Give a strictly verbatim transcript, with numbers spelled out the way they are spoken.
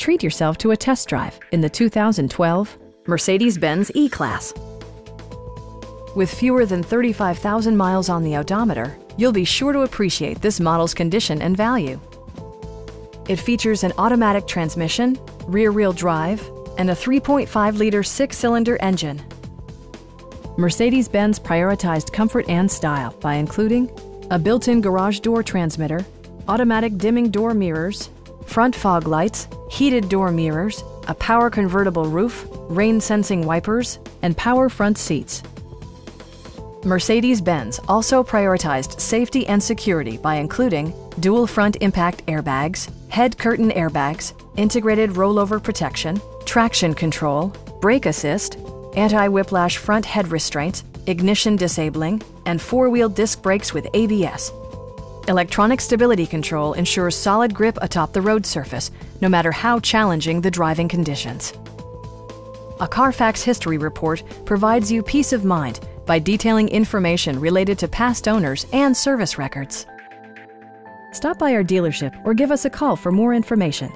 Treat yourself to a test drive in the two thousand twelve Mercedes-Benz E-Class. With fewer than thirty-five thousand miles on the odometer, you'll be sure to appreciate this model's condition and value. It features an automatic transmission, rear-wheel drive, and a three point five liter six-cylinder engine. Mercedes-Benz prioritized comfort and style by including a built-in garage door transmitter, automatic dimming door mirrors, front fog lights, heated door mirrors, a power convertible roof, rain-sensing wipers, and power front seats. Mercedes-Benz also prioritized safety and security by including dual front impact airbags, head curtain airbags, integrated rollover protection, traction control, brake assist, anti-whiplash front head restraints, ignition disabling, and four-wheel disc brakes with A B S. Electronic stability control ensures solid grip atop the road surface, no matter how challenging the driving conditions. A Carfax history report provides you peace of mind by detailing information related to past owners and service records. Stop by our dealership or give us a call for more information.